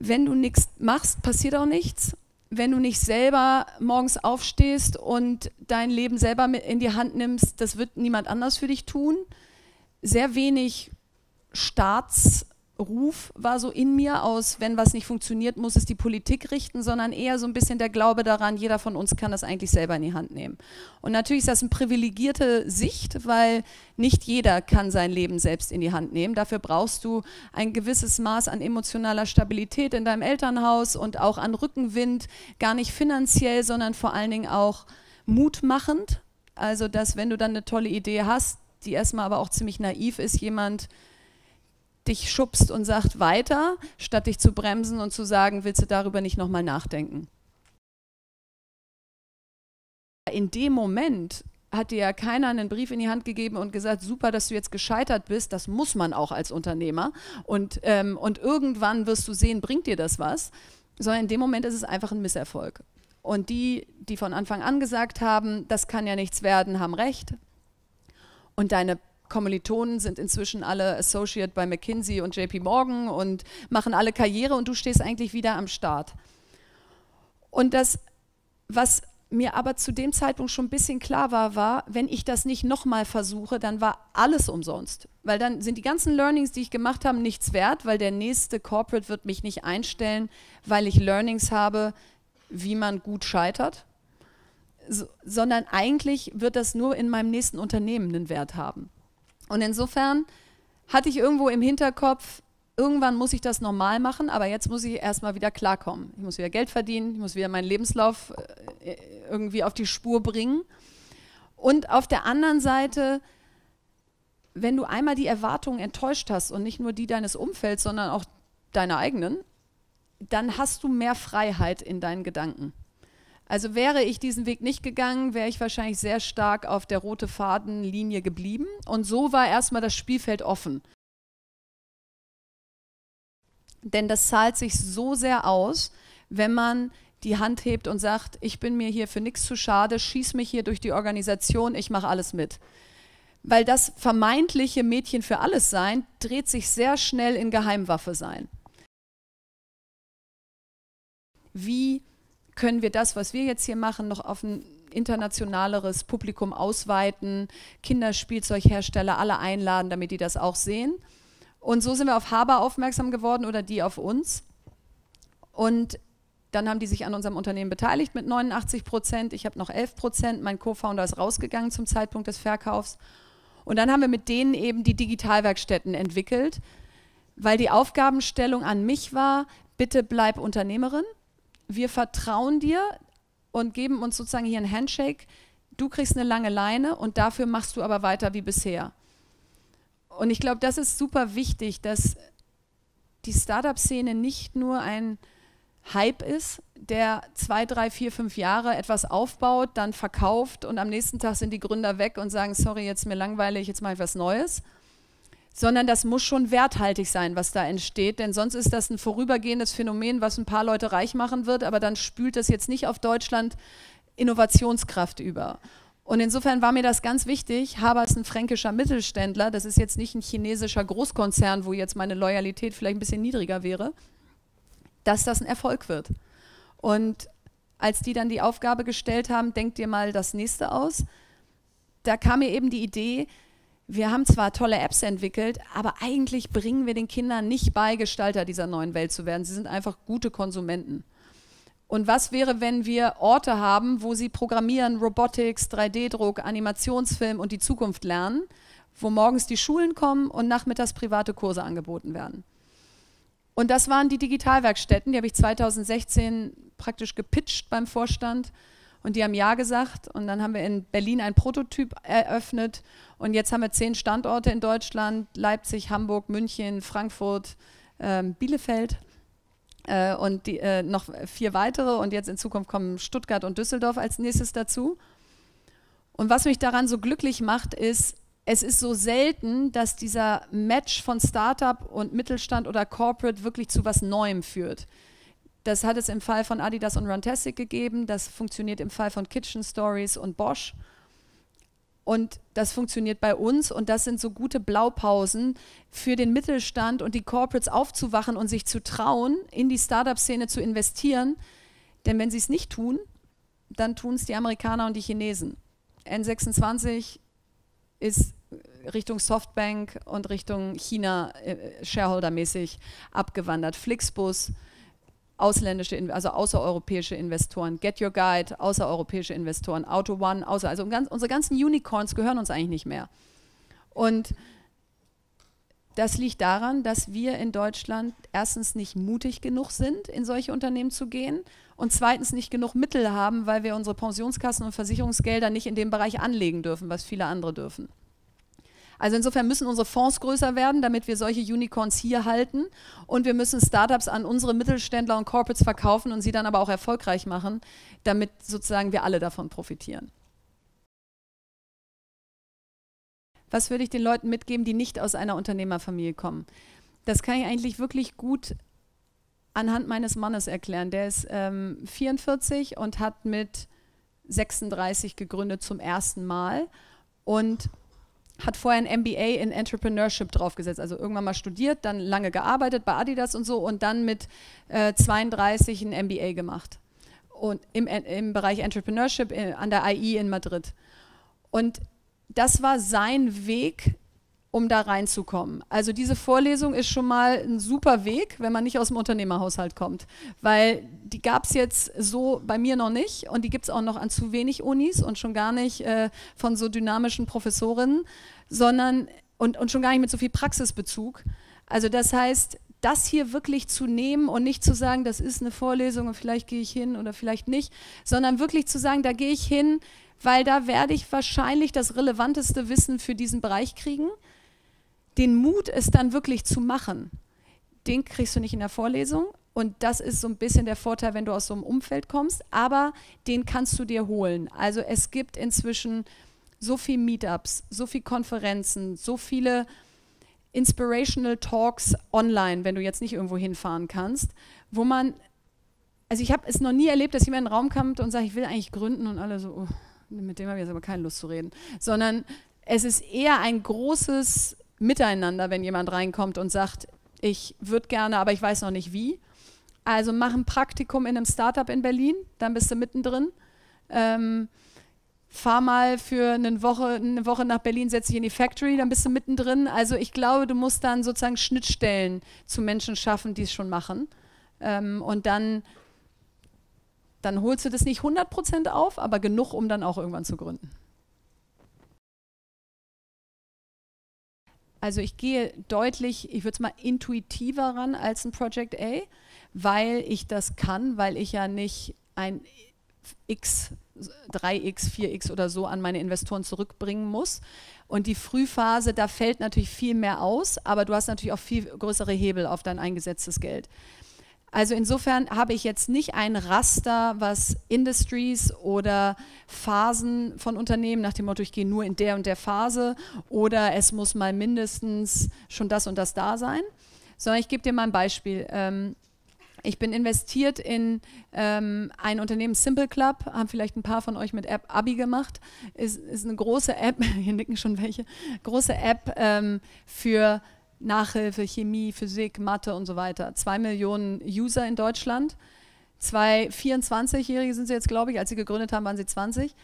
wenn du nichts machst, passiert auch nichts. Wenn du nicht selber morgens aufstehst und dein Leben selber in die Hand nimmst, das wird niemand anders für dich tun. Sehr wenig Staatsruf war so in mir aus, wenn was nicht funktioniert, muss es die Politik richten, sondern eher so ein bisschen der Glaube daran, jeder von uns kann das eigentlich selber in die Hand nehmen. Und natürlich ist das eine privilegierte Sicht, weil nicht jeder kann sein Leben selbst in die Hand nehmen. Dafür brauchst du ein gewisses Maß an emotionaler Stabilität in deinem Elternhaus und auch an Rückenwind, gar nicht finanziell, sondern vor allen Dingen auch mutmachend. Also, dass wenn du dann eine tolle Idee hast, die erstmal aber auch ziemlich naiv ist, jemand dich schubst und sagt weiter, statt dich zu bremsen und zu sagen, willst du darüber nicht nochmal nachdenken? In dem Moment hat dir ja keiner einen Brief in die Hand gegeben und gesagt, super, dass du jetzt gescheitert bist, das muss man auch als Unternehmer und irgendwann wirst du sehen, bringt dir das was, sondern in dem Moment ist es einfach ein Misserfolg. Und die, die von Anfang an gesagt haben, das kann ja nichts werden, haben recht. Und deine Kommilitonen sind inzwischen alle Associate bei McKinsey und JP Morgan und machen alle Karriere und du stehst eigentlich wieder am Start. Und das, was mir aber zu dem Zeitpunkt schon ein bisschen klar war, war, wenn ich das nicht nochmal versuche, dann war alles umsonst. Weil dann sind die ganzen Learnings, die ich gemacht habe, nichts wert, weil der nächste Corporate wird mich nicht einstellen, weil ich Learnings habe, wie man gut scheitert. Sondern eigentlich wird das nur in meinem nächsten Unternehmen einen Wert haben. Und insofern hatte ich irgendwo im Hinterkopf, irgendwann muss ich das normal machen, aber jetzt muss ich erstmal wieder klarkommen. Ich muss wieder Geld verdienen, ich muss wieder meinen Lebenslauf irgendwie auf die Spur bringen. Und auf der anderen Seite, wenn du einmal die Erwartungen enttäuscht hast und nicht nur die deines Umfelds, sondern auch deine eigenen, dann hast du mehr Freiheit in deinen Gedanken. Also wäre ich diesen Weg nicht gegangen, wäre ich wahrscheinlich sehr stark auf der rote Fadenlinie geblieben. Und so war erstmal das Spielfeld offen. Denn das zahlt sich so sehr aus, wenn man die Hand hebt und sagt, ich bin mir hier für nichts zu schade, schieß mich hier durch die Organisation, ich mache alles mit. Weil das vermeintliche Mädchen für alles sein, dreht sich sehr schnell in Geheimwaffe sein. Wie können wir das, was wir jetzt hier machen, noch auf ein internationaleres Publikum ausweiten, Kinderspielzeughersteller alle einladen, damit die das auch sehen. Und so sind wir auf Haba aufmerksam geworden oder die auf uns. Und dann haben die sich an unserem Unternehmen beteiligt mit 89%. Ich habe noch 11%. Mein Co-Founder ist rausgegangen zum Zeitpunkt des Verkaufs. Und dann haben wir mit denen eben die Digitalwerkstätten entwickelt, weil die Aufgabenstellung an mich war, bitte bleib Unternehmerin. Wir vertrauen dir und geben uns sozusagen hier einen Handshake. Du kriegst eine lange Leine und dafür machst du aber weiter wie bisher. Und ich glaube, das ist super wichtig, dass die Startup-Szene nicht nur ein Hype ist, der 2, 3, 4, 5 Jahre etwas aufbaut, dann verkauft und am nächsten Tag sind die Gründer weg und sagen, sorry, jetzt ist mir langweilig, jetzt mache ich was Neues. Sondern das muss schon werthaltig sein, was da entsteht, denn sonst ist das ein vorübergehendes Phänomen, was ein paar Leute reich machen wird, aber dann spült das jetzt nicht auf Deutschland Innovationskraft über. Und insofern war mir das ganz wichtig, Haba ist ein fränkischer Mittelständler, das ist jetzt nicht ein chinesischer Großkonzern, wo jetzt meine Loyalität vielleicht ein bisschen niedriger wäre, dass das ein Erfolg wird. Und als die dann die Aufgabe gestellt haben, denkt dir mal das nächste aus, da kam mir eben die Idee, wir haben zwar tolle Apps entwickelt, aber eigentlich bringen wir den Kindern nicht bei, Gestalter dieser neuen Welt zu werden. Sie sind einfach gute Konsumenten. Und was wäre, wenn wir Orte haben, wo sie Programmieren, Robotics, 3D-Druck, Animationsfilm und die Zukunft lernen, wo morgens die Schulen kommen und nachmittags private Kurse angeboten werden. Und das waren die Digitalwerkstätten, die habe ich 2016 praktisch gepitcht beim Vorstand. Und die haben Ja gesagt und dann haben wir in Berlin einen Prototyp eröffnet und jetzt haben wir 10 Standorte in Deutschland, Leipzig, Hamburg, München, Frankfurt, Bielefeld und die, noch 4 weitere und jetzt in Zukunft kommen Stuttgart und Düsseldorf als nächstes dazu. Und was mich daran so glücklich macht, ist, es ist so selten, dass dieser Match von Startup und Mittelstand oder Corporate wirklich zu was Neuem führt. Das hat es im Fall von Adidas und Runtastic gegeben, das funktioniert im Fall von Kitchen Stories und Bosch. Und das funktioniert bei uns und das sind so gute Blaupausen für den Mittelstand und die Corporates aufzuwachen und sich zu trauen, in die Startup-Szene zu investieren. Denn wenn sie es nicht tun, dann tun es die Amerikaner und die Chinesen. N26 ist Richtung Softbank und Richtung China shareholdermäßig abgewandert. Flixbus, außereuropäische Investoren, Get Your Guide, außereuropäische Investoren, Auto One, unsere ganzen Unicorns gehören uns eigentlich nicht mehr. Und das liegt daran, dass wir in Deutschland erstens nicht mutig genug sind, in solche Unternehmen zu gehen und zweitens nicht genug Mittel haben, weil wir unsere Pensionskassen und Versicherungsgelder nicht in dem Bereich anlegen dürfen, was viele andere dürfen. Also insofern müssen unsere Fonds größer werden, damit wir solche Unicorns hier halten, und wir müssen Startups an unsere Mittelständler und Corporates verkaufen und sie dann aber auch erfolgreich machen, damit sozusagen wir alle davon profitieren. Was würde ich den Leuten mitgeben, die nicht aus einer Unternehmerfamilie kommen? Das kann ich eigentlich wirklich gut anhand meines Mannes erklären. Der ist 44 und hat mit 36 gegründet zum ersten Mal und hat vorher ein MBA in Entrepreneurship draufgesetzt, also irgendwann mal studiert, dann lange gearbeitet bei Adidas und so und dann mit 32 ein MBA gemacht und im Bereich Entrepreneurship an der IE in Madrid. Und das war sein Weg, um da reinzukommen. Also diese Vorlesung ist schon mal ein super Weg, wenn man nicht aus dem Unternehmerhaushalt kommt, weil die gab es jetzt so bei mir noch nicht und die gibt es auch noch an zu wenig Unis und schon gar nicht von so dynamischen Professorinnen, sondern und schon gar nicht mit so viel Praxisbezug. Also das heißt, das hier wirklich zu nehmen und nicht zu sagen, das ist eine Vorlesung und vielleicht gehe ich hin oder vielleicht nicht, sondern wirklich zu sagen, da gehe ich hin, weil da werde ich wahrscheinlich das relevanteste Wissen für diesen Bereich kriegen. Den Mut, es dann wirklich zu machen, den kriegst du nicht in der Vorlesung, und das ist so ein bisschen der Vorteil, wenn du aus so einem Umfeld kommst, aber den kannst du dir holen. Also es gibt inzwischen so viele Meetups, so viele Konferenzen, so viele Inspirational Talks online, wenn du jetzt nicht irgendwo hinfahren kannst, wo man, also ich habe es noch nie erlebt, dass jemand in den Raum kommt und sagt, ich will eigentlich gründen, und alle so, oh, mit dem habe ich jetzt aber keine Lust zu reden, sondern es ist eher ein großes Miteinander, wenn jemand reinkommt und sagt, ich würde gerne, aber ich weiß noch nicht wie. Also mach ein Praktikum in einem Startup in Berlin, dann bist du mittendrin. Fahr mal für eine Woche nach Berlin, setz dich in die Factory, dann bist du mittendrin. Also ich glaube, du musst dann sozusagen Schnittstellen zu Menschen schaffen, die es schon machen. Und dann holst du das nicht 100% auf, aber genug, um dann auch irgendwann zu gründen. Also ich gehe deutlich, ich würde es mal intuitiver ran als ein Project A, weil ich das kann, weil ich ja nicht ein X, 3X, 4X oder so an meine Investoren zurückbringen muss. Und die Frühphase, da fällt natürlich viel mehr aus, aber du hast natürlich auch viel größere Hebel auf dein eingesetztes Geld. Also insofern habe ich jetzt nicht ein Raster, was Industries oder Phasen von Unternehmen, nach dem Motto, ich gehe nur in der und der Phase oder es muss mal mindestens schon das und das da sein, sondern ich gebe dir mal ein Beispiel. Ich bin investiert in ein Unternehmen, SimpleClub, haben vielleicht ein paar von euch mit App Abi gemacht, ist eine große App, hier nicken schon welche, große App für Nachhilfe, Chemie, Physik, Mathe und so weiter. 2 Millionen User in Deutschland. 24-Jährige sind sie jetzt, glaube ich. Als sie gegründet haben, waren sie 20.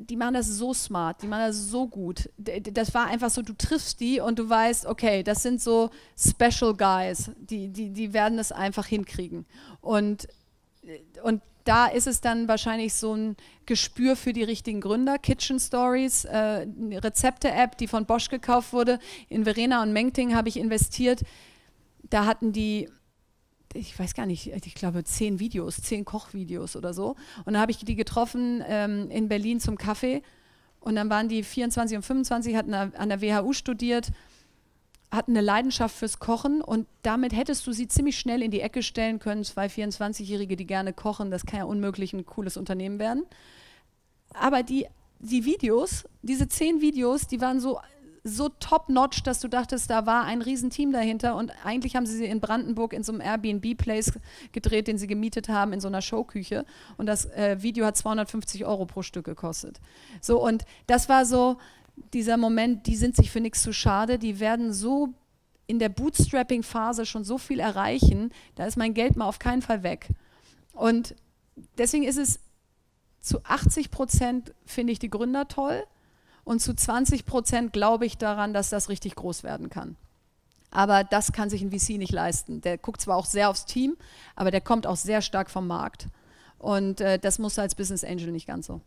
Die machen das so smart, die machen das so gut. Das war einfach so, du triffst die und du weißt, okay, das sind so Special Guys, die werden das einfach hinkriegen. Und da ist es dann wahrscheinlich so ein Gespür für die richtigen Gründer. Kitchen Stories, eine Rezepte-App, die von Bosch gekauft wurde. In Verena und Mengting habe ich investiert. Da hatten die, ich weiß gar nicht, ich glaube 10 Kochvideos oder so. Und dann habe ich die getroffen in Berlin zum Kaffee. Und dann waren die 24 und 25, hatten an der WHU studiert, hatten eine Leidenschaft fürs Kochen, und damit hättest du sie ziemlich schnell in die Ecke stellen können. 2 24-Jährige, die gerne kochen, das kann ja unmöglich ein cooles Unternehmen werden. Aber die Videos, diese 10 Videos, die waren so, so top-notch, dass du dachtest, da war ein Riesenteam dahinter, und eigentlich haben sie in Brandenburg in so einem Airbnb-Place gedreht, den sie gemietet haben in so einer Showküche, und das Video hat 250 € pro Stück gekostet. So, und das war so dieser Moment, die sind sich für nichts zu schade, die werden so in der Bootstrapping-Phase schon so viel erreichen, da ist mein Geld mal auf keinen Fall weg. Und deswegen ist es zu 80% finde ich die Gründer toll, und zu 20% glaube ich daran, dass das richtig groß werden kann. Aber das kann sich ein VC nicht leisten. Der guckt zwar auch sehr aufs Team, aber der kommt auch sehr stark vom Markt. Und das muss als Business Angel nicht ganz so.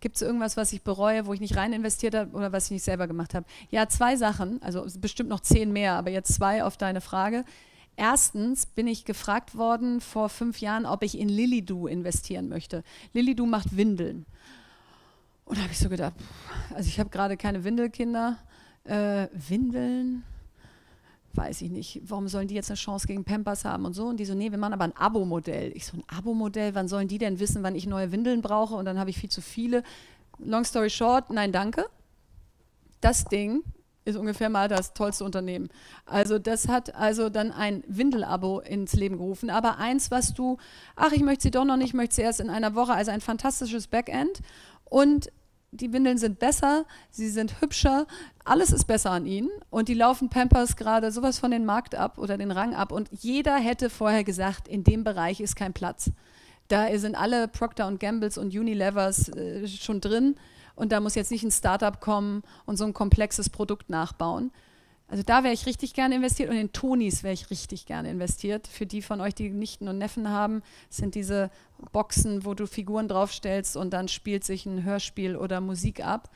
Gibt es irgendwas, was ich bereue, wo ich nicht rein investiert habe oder was ich nicht selber gemacht habe? Ja, 2 Sachen, also bestimmt noch 10 mehr, aber jetzt 2 auf deine Frage. Erstens bin ich gefragt worden vor 5 Jahren, ob ich in Lillidoo investieren möchte. Lillidoo macht Windeln. Und da habe ich so gedacht, also ich habe gerade keine Windelkinder. Windeln? Weiß ich nicht. Warum sollen die jetzt eine Chance gegen Pampers haben und so? Und die so, nee, wir machen aber ein Abo-Modell. Ich so, ein Abo-Modell? Wann sollen die denn wissen, wann ich neue Windeln brauche? Und dann habe ich viel zu viele. Long story short, nein, danke. Das Ding ist ungefähr mal das tollste Unternehmen. Also das hat also dann ein Windelabo ins Leben gerufen, aber eins, was du, ach, ich möchte sie doch noch nicht, ich möchte sie erst in einer Woche, also ein fantastisches Backend, und die Windeln sind besser, sie sind hübscher, alles ist besser an ihnen, und die laufen Pampers gerade sowas von den Markt ab oder den Rang ab, und jeder hätte vorher gesagt, in dem Bereich ist kein Platz. Da sind alle Procter und Gambles und Unilevers schon drin. Und da muss jetzt nicht ein Startup kommen und so ein komplexes Produkt nachbauen. Also da wäre ich richtig gerne investiert, und in Tonis wäre ich richtig gerne investiert. Für die von euch, die Nichten und Neffen haben, sind diese Boxen, wo du Figuren draufstellst und dann spielt sich ein Hörspiel oder Musik ab.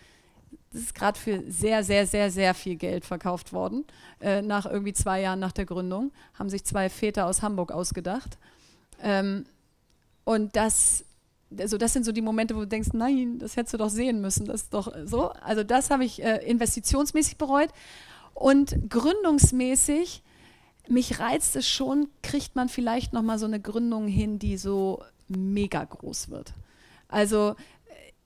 Das ist gerade für sehr, sehr, sehr, sehr viel Geld verkauft worden. Nach irgendwie 2 Jahren nach der Gründung haben sich 2 Väter aus Hamburg ausgedacht. Und das sind so die Momente, wo du denkst, nein, das hättest du doch sehen müssen, das ist doch so. Also das habe ich investitionsmäßig bereut, und gründungsmäßig, mich reizt es schon, kriegt man vielleicht nochmal so eine Gründung hin, die so mega groß wird. Also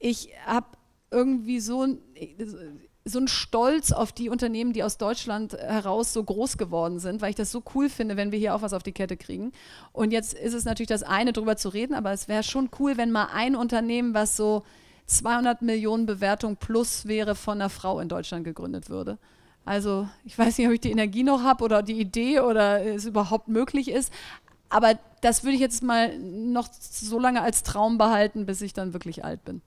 ich habe irgendwie so ein Stolz auf die Unternehmen, die aus Deutschland heraus so groß geworden sind, weil ich das so cool finde, wenn wir hier auch was auf die Kette kriegen. Und jetzt ist es natürlich das eine, drüber zu reden, aber es wäre schon cool, wenn mal ein Unternehmen, was so 200 Millionen Bewertung plus wäre, von einer Frau in Deutschland gegründet würde. Also ich weiß nicht, ob ich die Energie noch habe oder die Idee oder es überhaupt möglich ist, aber das würde ich jetzt mal noch so lange als Traum behalten, bis ich dann wirklich alt bin.